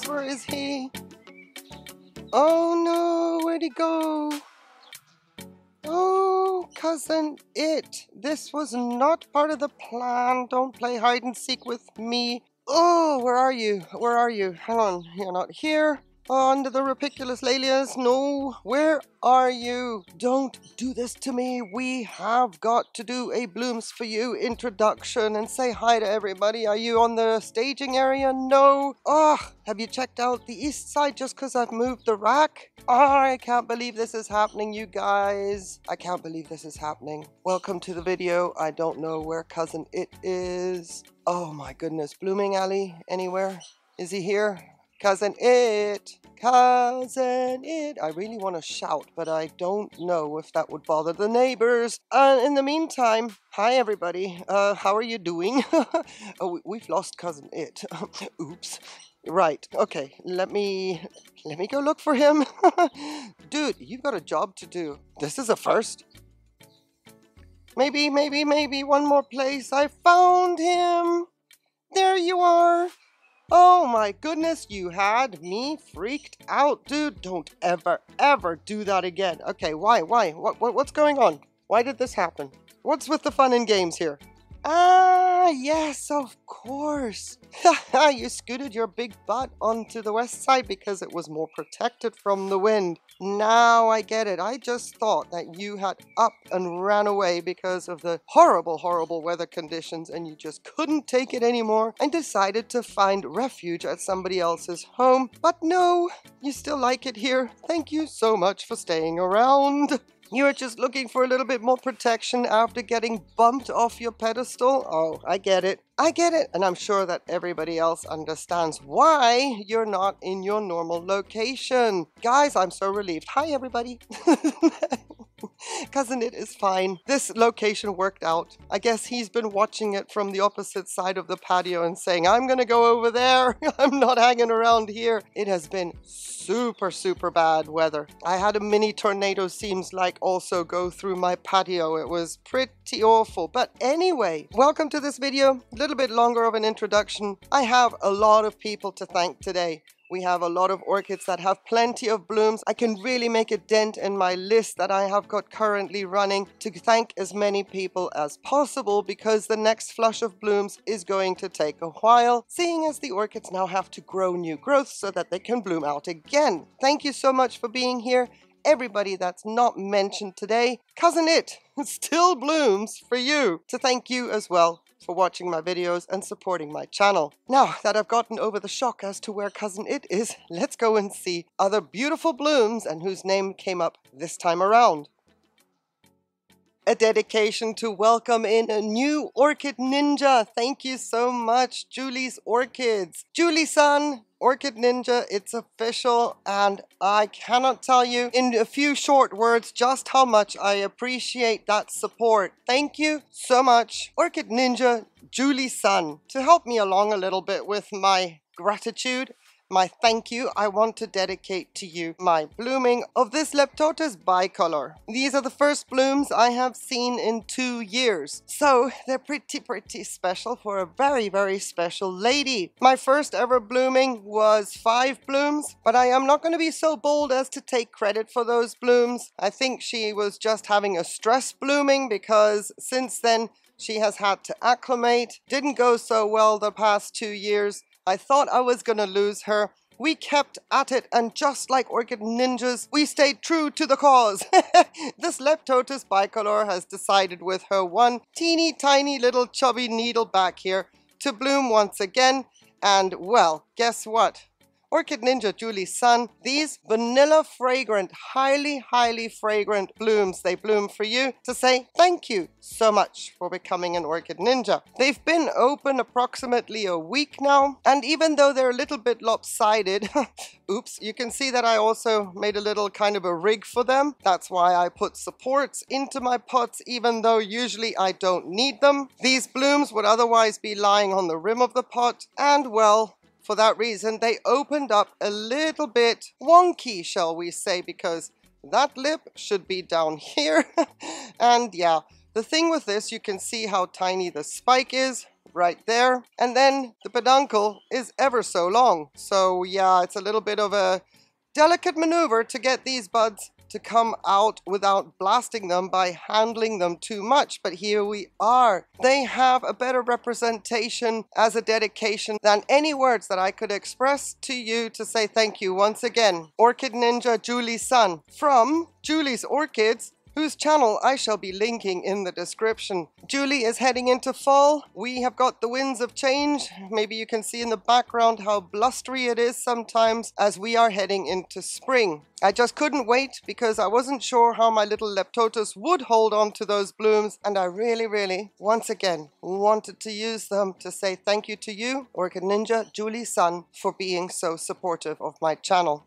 flowers. Where is he? Oh no, where'd he go? Oh, Cousin It. This was not part of the plan. Don't play hide and seek with me. Oh, where are you? Where are you? Hang on, you're not here. Under the Rapiculus Lalias, no. Where are you? Don't do this to me. We have got to do a Blooms For You introduction and say hi to everybody. Are you on the staging area? No. Ah, have you checked out the east side just because I've moved the rack? I can't believe this is happening, you guys. I can't believe this is happening. Welcome to the video. I don't know where Cousin It is. Oh my goodness. Blooming Alley anywhere? Is he here? Cousin It, Cousin It. I really want to shout, but I don't know if that would bother the neighbors. In the meantime, hi everybody. How are you doing? Oh, we've lost Cousin It. Oops. Right. Okay. Let me go look for him. Dude, you've got a job to do. This is a first. Maybe one more place. I found him. There you are. Oh my goodness, you had me freaked out, dude. Don't ever do that again. Okay, why? What's going on? Why did this happen? What's with the fun and games here? Ah, yes, of course. You scooted your big butt onto the west side because it was more protected from the wind. Now I get it. I just thought that you had up and ran away because of the horrible, horrible weather conditions and you just couldn't take it anymore and decided to find refuge at somebody else's home. But no, you still like it here. Thank you so much for staying around. You were just looking for a little bit more protection after getting bumped off your pedestal. Oh, I get it. I get it. And I'm sure that everybody else understands why you're not in your normal location. Guys, I'm so relieved. Hi, everybody. Cousin It is fine. This location worked out. I guess he's been watching it from the opposite side of the patio and saying, I'm going to go over there. I'm not hanging around here. It has been super bad weather. I had a mini tornado, seems like, also go through my patio. It was pretty awful. But anyway, welcome to this video. A little bit longer of an introduction. I have a lot of people to thank today. We have a lot of orchids that have plenty of blooms. I can really make a dent in my list that I have got currently running to thank as many people as possible because the next flush of blooms is going to take a while, seeing as the orchids now have to grow new growth so that they can bloom out again. Thank you so much for being here. Everybody that's not mentioned today, Cousin It still blooms for you. So thank you as well for watching my videos and supporting my channel. Now that I've gotten over the shock as to where Cousin It is, let's go and see other beautiful blooms and whose name came up this time around. A dedication to welcome in a new orchid ninja. Thank you so much, Julie's Orchids. Julie Sun, Orchid Ninja, it's official, and I cannot tell you in a few short words just how much I appreciate that support. Thank you so much, Orchid Ninja Julie Sun. To help me along a little bit with my gratitude, my thank you, I want to dedicate to you my blooming of this Leptotes bicolor. These are the first blooms I have seen in 2 years. So they're pretty special for a very special lady. My first ever blooming was 5 blooms, but I am not going to be so bold as to take credit for those blooms. I think she was just having a stress blooming because since then she has had to acclimate. Didn't go so well the past 2 years. I thought I was going to lose her. We kept at it, and just like orchid ninjas, we stayed true to the cause. This Leptotes bicolor has decided with her one teeny tiny little chubby needle back here to bloom once again. And well, guess what? Orchid Ninja Julie Sun, these vanilla fragrant, highly fragrant blooms, they bloom for you to say thank you so much for becoming an Orchid Ninja. They've been open approximately a week now, and even though they're a little bit lopsided, oops, you can see that I also made a little kind of a rig for them. That's why I put supports into my pots, even though usually I don't need them. These blooms would otherwise be lying on the rim of the pot, and well, for that reason, they opened up a little bit wonky, shall we say, because that lip should be down here. And yeah, the thing with this, you can see how tiny the spike is. right there. And then the peduncle is ever so long. So yeah, it's a little bit of a delicate maneuver to get these buds to come out without blasting them by handling them too much, but here we are. They have a better representation as a dedication than any words that I could express to you to say thank you once again. Orchid Ninja Julie Sun from Julie's Orchids, whose channel I shall be linking in the description. Julie is heading into fall. We have got the winds of change. Maybe you can see in the background how blustery it is sometimes as we are heading into spring. I just couldn't wait because I wasn't sure how my little Leptotes would hold on to those blooms, and I really, once again, wanted to use them to say thank you to you, Orchid Ninja Julie Sun, for being so supportive of my channel.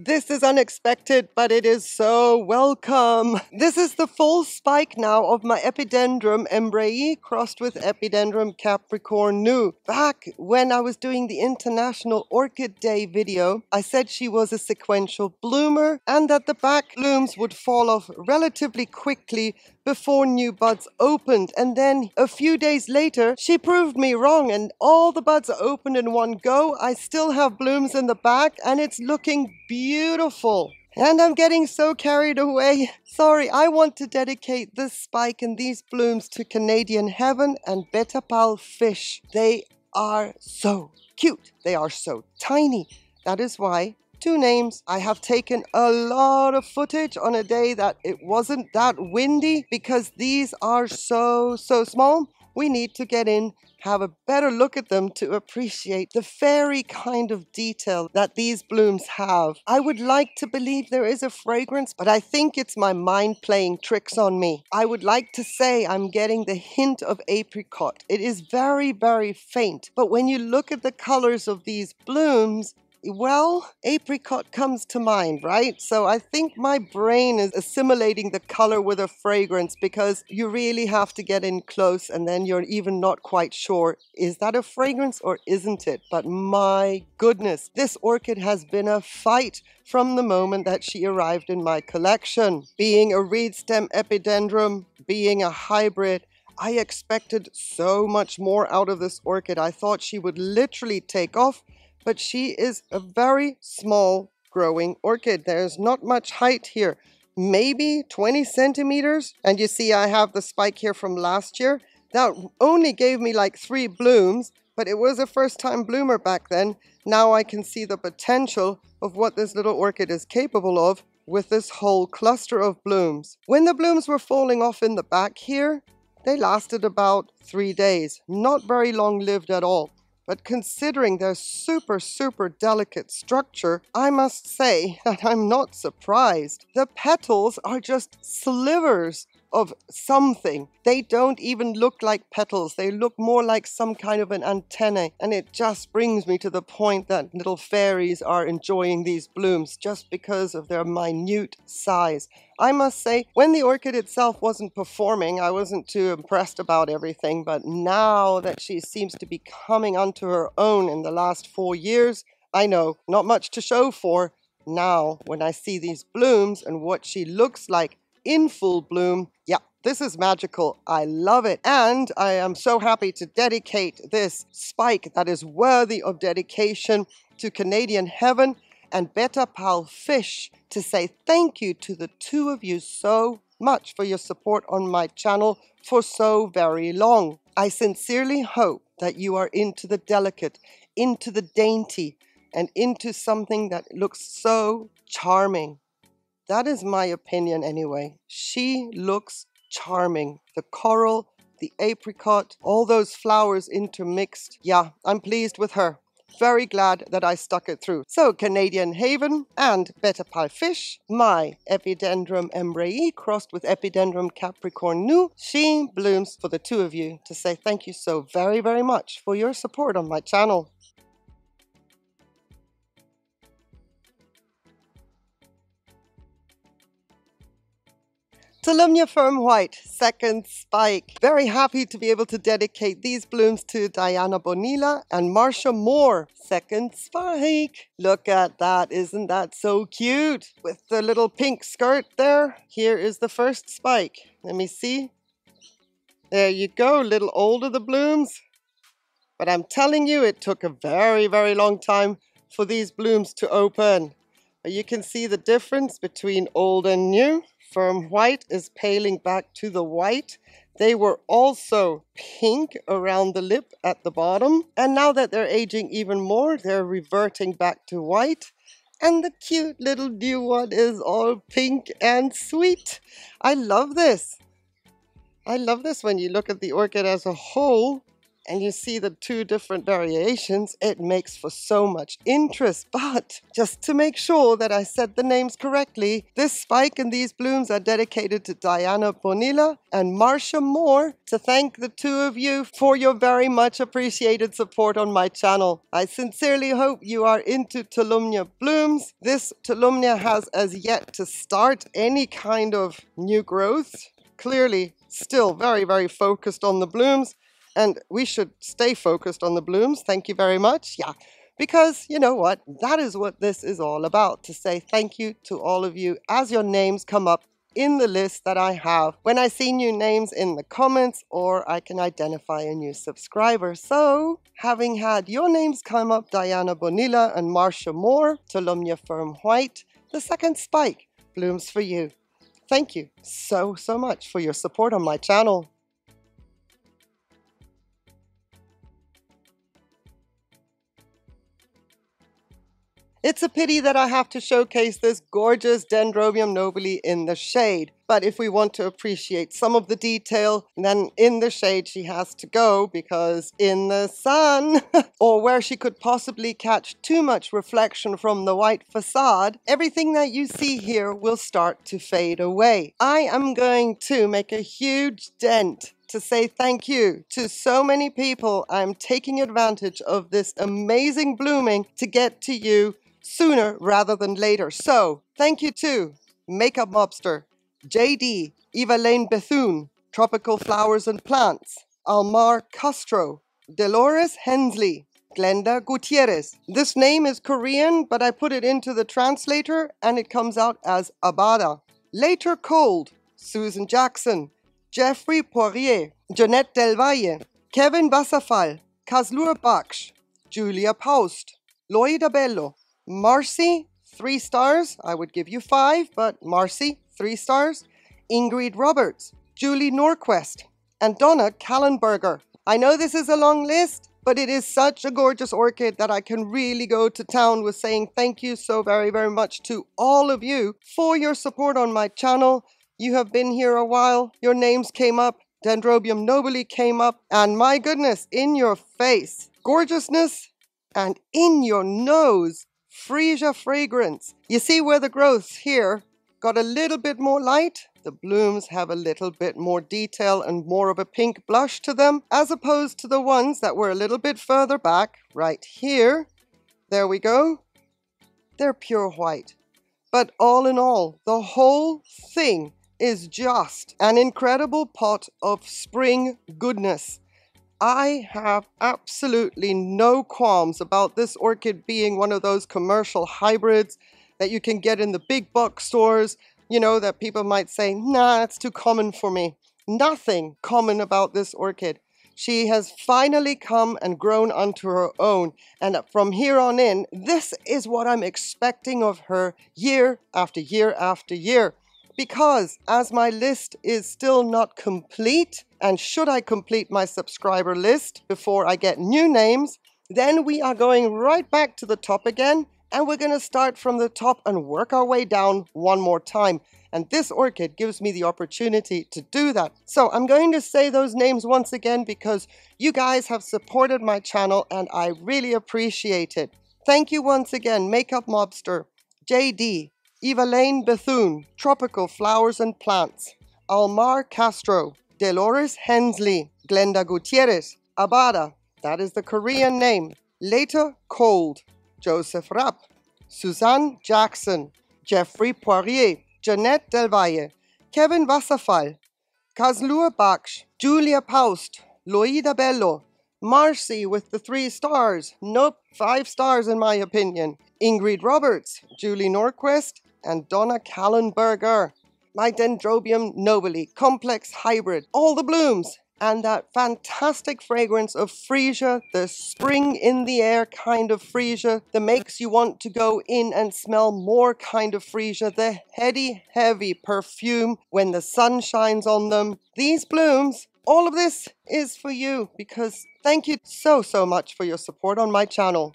This is unexpected, but it is so welcome. This is the full spike now of my Epidendrum embreei crossed with Epidendrum capricornu. Back when I was doing the International Orchid Day video, I said she was a sequential bloomer and that the back blooms would fall off relatively quickly before new buds opened, and then a few days later she proved me wrong and all the buds are opened in one go. I still have blooms in the back and it's looking beautiful. And I'm getting so carried away. Sorry, I want to dedicate this spike and these blooms to Canadian Heaven and Betta Pal Fish. They are so cute. They are so tiny. That is why two names. I have taken a lot of footage on a day that it wasn't that windy because these are so small. We need to get in, have a better look at them to appreciate the fairy kind of detail that these blooms have. I would like to believe there is a fragrance, but I think it's my mind playing tricks on me. I would like to say I'm getting the hint of apricot. It is very faint, but when you look at the colors of these blooms, well, apricot comes to mind, right? So I think my brain is assimilating the color with a fragrance, because you really have to get in close and then you're even not quite sure, is that a fragrance or isn't it? But my goodness, this orchid has been a fight from the moment that she arrived in my collection. Being a reed stem epidendrum, being a hybrid, I expected so much more out of this orchid. I thought she would literally take off, but she is a very small growing orchid. There's not much height here, maybe 20 centimeters. And you see, I have the spike here from last year. That only gave me like 3 blooms, but it was a first-time bloomer back then. Now I can see the potential of what this little orchid is capable of with this whole cluster of blooms. When the blooms were falling off in the back here, they lasted about 3 days, not very long-lived at all. But considering their super delicate structure, I must say that I'm not surprised. The petals are just slivers of something. They don't even look like petals. They look more like some kind of an antennae. And it just brings me to the point that little fairies are enjoying these blooms just because of their minute size. I must say, when the orchid itself wasn't performing, I wasn't too impressed about everything. But now that she seems to be coming onto her own in the last 4 years, I know, not much to show for. Now, when I see these blooms and what she looks like in full bloom, yeah, this is magical. I love it. And I am so happy to dedicate this spike that is worthy of dedication to Canadian Heaven and Betta Pal Fish, to say thank you to the 2 of you so much for your support on my channel for so very long. I sincerely hope that you are into the delicate, into the dainty, and into something that looks so charming. That is my opinion anyway. She looks charming. The coral, the apricot, all those flowers intermixed. Yeah, I'm pleased with her. Very glad that I stuck it through. So Canadian Haven and Betta Pal Fish, my Epidendrum embreei crossed with Epidendrum capricornu. She blooms for the 2 of you to say thank you so very much for your support on my channel. Tolumnia Firm White, second spike. Very happy to be able to dedicate these blooms to Diana Bonilla and Marcia Moore, second spike. Look at that, isn't that so cute? With the little pink skirt there, here is the first spike. Let me see. There you go, little older the blooms. But I'm telling you, it took a very, very long time for these blooms to open. You can see the difference between old and new. Firm white is paling back to the white. They were also pink around the lip at the bottom. And now that they're aging even more, they're reverting back to white. And the cute little new one is all pink and sweet. I love this. I love this when you look at the orchid as a whole and you see the two different variations, it makes for so much interest. But just to make sure that I said the names correctly, this spike and these blooms are dedicated to Diana Bonilla and Marcia Moore to thank the two of you for your very much appreciated support on my channel. I sincerely hope you are into Tolumnia blooms. This Tolumnia has as yet to start any kind of new growth. Clearly still very, very focused on the blooms. And we should stay focused on the blooms. Thank you very much. Yeah, because you know what? That is what this is all about, to say thank you to all of you as your names come up in the list that I have. When I see new names in the comments, or I can identify a new subscriber. So having had your names come up, Diana Bonilla and Marcia Moore, Tolumnia Firm White, the second spike blooms for you. Thank you so, so much for your support on my channel. It's a pity that I have to showcase this gorgeous Dendrobium nobile in the shade. But if we want to appreciate some of the detail, then in the shade she has to go, because in the sun, or where she could possibly catch too much reflection from the white facade, everything that you see here will start to fade away. I am going to make a huge dent to say thank you to so many people. I'm taking advantage of this amazing blooming to get to you sooner rather than later. So thank you to Makeup Mobster, JD, Evelyn Bethune, Tropical Flowers and Plants, Almar Castro, Dolores Hensley, Glenda Gutierrez. This name is Korean, but I put it into the translator and it comes out as Abada. Later Cold, Susan Jackson, Jeffrey Poirier, Jeanette Del Valle, Kevin Wasserfall, Kazlur Baksh, Julia Paust, Loida Bello, Marcy, 3 stars, I would give you 5, but Marcy, 3 stars, Ingrid Roberts, Julie Norquist, and Donna Kallenberger. I know this is a long list, but it is such a gorgeous orchid that I can really go to town with saying thank you so very, very much to all of you for your support on my channel. You have been here a while, your names came up, Dendrobium nobile came up, and my goodness, in your face, gorgeousness, and in your nose, freesia fragrance. You see where the growth here got a little bit more light? The blooms have a little bit more detail and more of a pink blush to them, as opposed to the ones that were a little bit further back, right here. There we go. They're pure white. But all in all, the whole thing is just an incredible pot of spring goodness. I have absolutely no qualms about this orchid being one of those commercial hybrids that you can get in the big box stores, you know, that people might say, nah, it's too common for me. Nothing common about this orchid. She has finally come and grown onto her own. And from here on in, this is what I'm expecting of her year after year after year. Because as my list is still not complete, and should I complete my subscriber list before I get new names, then we are going right back to the top again, and we're going to start from the top and work our way down one more time. And this orchid gives me the opportunity to do that. So I'm going to say those names once again because you guys have supported my channel and I really appreciate it. Thank you once again, Makeup Mobster, JD, Evelyn Bethune, Tropical Flowers and Plants, Almar Castro, Dolores Hensley, Glenda Gutierrez, Abada, that is the Korean name, Later Cold, Joseph Rapp, Susan Jackson, Jeffrey Poirier, Jeanette Del Valle, Kevin Wasserfall, Kazlur Baksh, Julia Paust, Loida Bello, Marcy with the 3 stars, nope, 5 stars in my opinion, Ingrid Roberts, Julie Norquist, and Donna Kallenberger. My Dendrobium Nobile Complex Hybrid, all the blooms, and that fantastic fragrance of freesia, the spring in the air kind of freesia that makes you want to go in and smell more kind of freesia, the heady, heavy perfume when the sun shines on them. These blooms, all of this is for you, because thank you so, so much for your support on my channel.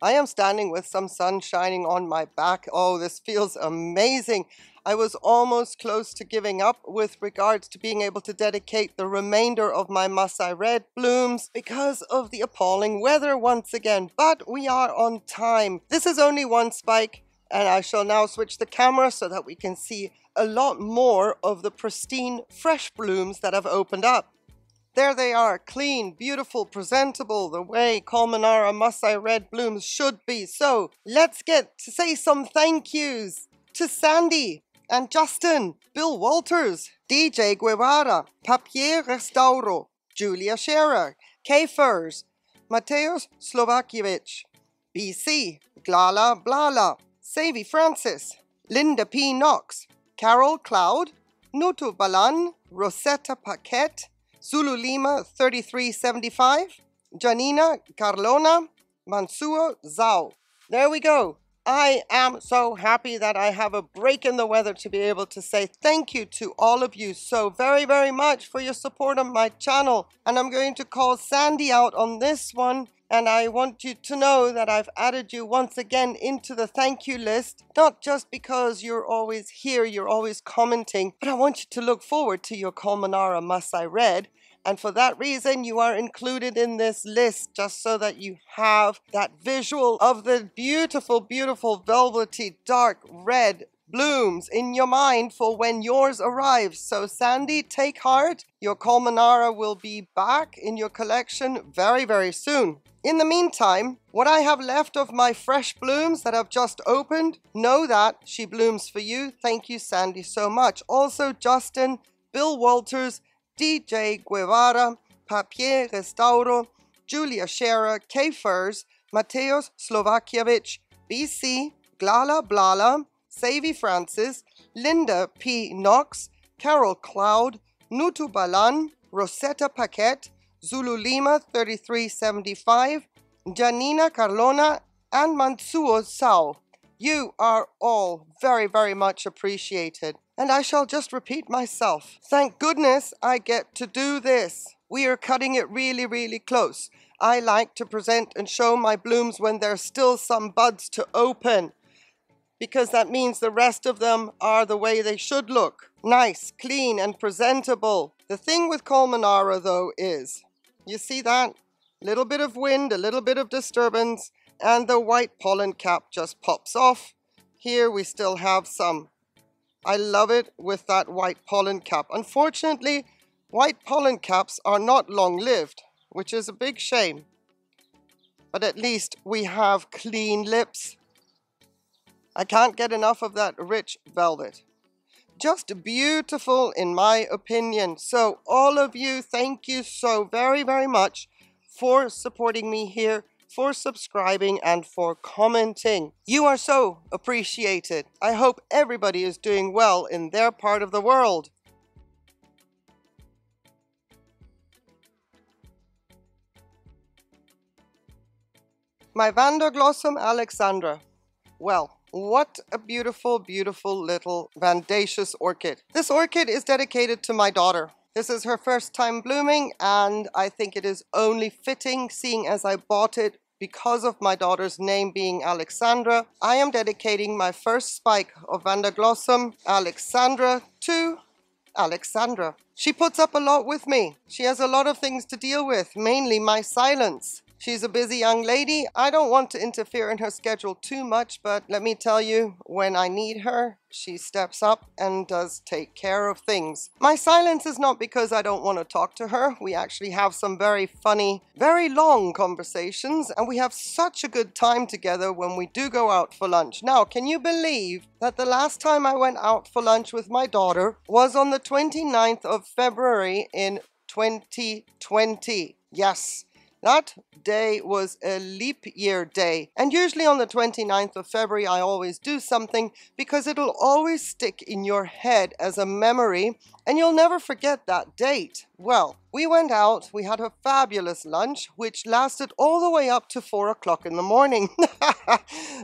I am standing with some sun shining on my back. Oh, this feels amazing. I was almost close to giving up with regards to being able to dedicate the remainder of my Masai Red blooms because of the appalling weather once again, but we are on time. This is only one spike, and I shall now switch the camera so that we can see a lot more of the pristine fresh blooms that have opened up. There they are, clean, beautiful, presentable, the way Colmanara Masai Red blooms should be. So let's get to say some thank yous to Sandy and Justin, Bill Walters, DJ Guevara, Papier Restauro, Julia Scherer, Kefers, Mateos Slovakiewicz, BC, Glala Blala, Savy Francis, Linda P. Knox, Carol Cloud, Nutu Balan, Rosetta Paquette, Zulu Lima 3375, Janina Carlona, Mansour Zhao. There we go. I am so happy that I have a break in the weather to be able to say thank you to all of you so very, very much for your support on my channel. And I'm going to call Sandy out on this one. And I want you to know that I've added you once again into the thank you list, not just because you're always here, you're always commenting, but I want you to look forward to your Colmanara Masai Red. And for that reason, you are included in this list, just so that you have that visual of the beautiful, beautiful velvety dark red blooms in your mind for when yours arrives. So Sandy, take heart. Your Colmanara will be back in your collection very, very soon. In the meantime, what I have left of my fresh blooms that have just opened, know that she blooms for you. Thank you, Sandy, so much. Also, Justin, Bill Walters, DJ Guevara, Papier Restauro, Julia Scherer, Kefers, Mateos Slovakiewicz, BC, Glala Blala, Savy Francis, Linda P. Knox, Carol Cloud, Nutu Balan, Rosetta Paquette, Zulu Lima 3375, Janina Carlona, and Mansuo Sao. You are all very, very much appreciated. And I shall just repeat myself. Thank goodness I get to do this. We are cutting it really, really close. I like to present and show my blooms when there's still some buds to open, because that means the rest of them are the way they should look. Nice, clean, and presentable. The thing with Colmanara, though, is, you see that? A little bit of wind, a little bit of disturbance, and the white pollen cap just pops off. Here we still have some. I love it with that white pollen cap. Unfortunately, white pollen caps are not long-lived, which is a big shame. But at least we have clean lips. I can't get enough of that rich velvet. Just beautiful in my opinion. So all of you, thank you so very, very much for supporting me here, for subscribing, and for commenting. You are so appreciated. I hope everybody is doing well in their part of the world. My Vanderglossum Alexandra. Well, what a beautiful, beautiful little Vandaceous orchid. This orchid is dedicated to my daughter. This is her first time blooming, and I think it is only fitting, seeing as I bought it because of my daughter's name being Alexandra. I am dedicating my first spike of Vanderglossum Alexandra to Alexandra. She puts up a lot with me. She has a lot of things to deal with, mainly my silence. She's a busy young lady. I don't want to interfere in her schedule too much, but let me tell you, when I need her, she steps up and does take care of things. My silence is not because I don't want to talk to her. We actually have some very funny, very long conversations, and we have such a good time together when we do go out for lunch. Now, can you believe that the last time I went out for lunch with my daughter was on the 29th of February in 2020? Yes. That day was a leap year day, and usually on the 29th of February I always do something because it'll always stick in your head as a memory and you'll never forget that date. Well, we went out, we had a fabulous lunch which lasted all the way up to 4 o'clock in the morning.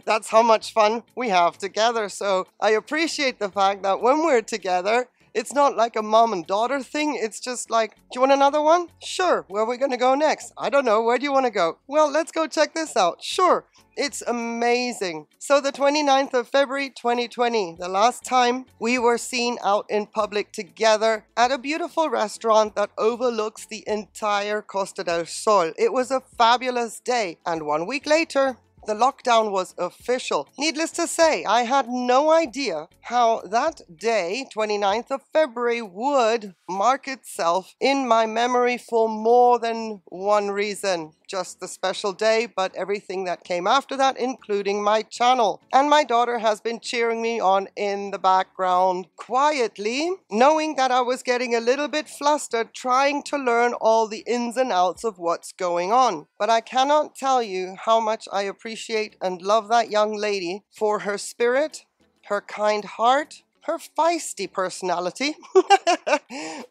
That's how much fun we have together, so I appreciate the fact that when we're together, it's not like a mom and daughter thing. It's just like, do you want another one? Sure. Where are we going to go next? I don't know. Where do you want to go? Well, let's go check this out. Sure. It's amazing. So the 29th of February, 2020, the last time we were seen out in public together at a beautiful restaurant that overlooks the entire Costa del Sol. It was a fabulous day. And 1 week later, the lockdown was official. Needless to say, I had no idea how that day, 29th of February, would mark itself in my memory for more than one reason. Just the special day, but everything that came after that, including my channel. And my daughter has been cheering me on in the background quietly, knowing that I was getting a little bit flustered, trying to learn all the ins and outs of what's going on. But I cannot tell you how much I appreciate and love that young lady for her spirit, her kind heart, her feisty personality.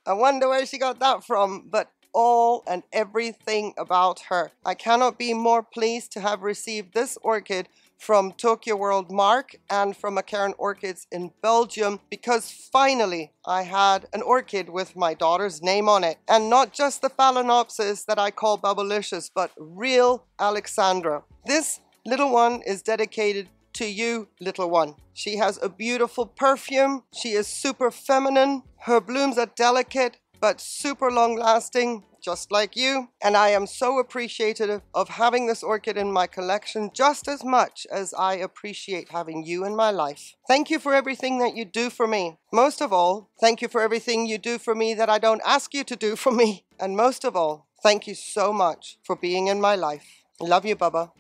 I wonder where she got that from, but all and everything about her. I cannot be more pleased to have received this orchid from Tokyo World Mark and from McCarran Orchids in Belgium, because finally I had an orchid with my daughter's name on it. And not just the Phalaenopsis that I call Bubblicious, but real Alexandra. This little one is dedicated to you, little one. She has a beautiful perfume. She is super feminine. Her blooms are delicate, but super long-lasting, just like you. And I am so appreciative of having this orchid in my collection just as much as I appreciate having you in my life. Thank you for everything that you do for me. Most of all, thank you for everything you do for me that I don't ask you to do for me. And most of all, thank you so much for being in my life. Love you, Bubba.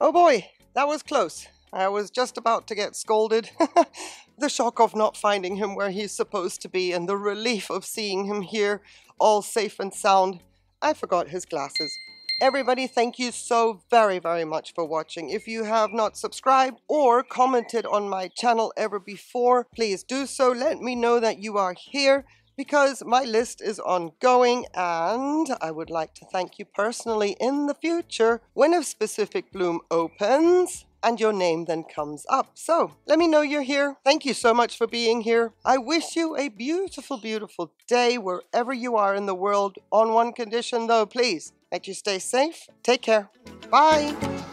Oh boy. That was close. I was just about to get scolded. The shock of not finding him where he's supposed to be and the relief of seeing him here, all safe and sound. I forgot his glasses. Everybody, thank you so very, very much for watching. If you have not subscribed or commented on my channel ever before, please do so. Let me know that you are here, because my list is ongoing and I would like to thank you personally in the future when a specific bloom opens and your name then comes up. So let me know you're here. Thank you so much for being here. I wish you a beautiful, beautiful day wherever you are in the world. On one condition though, please, that you stay safe. Take care. Bye.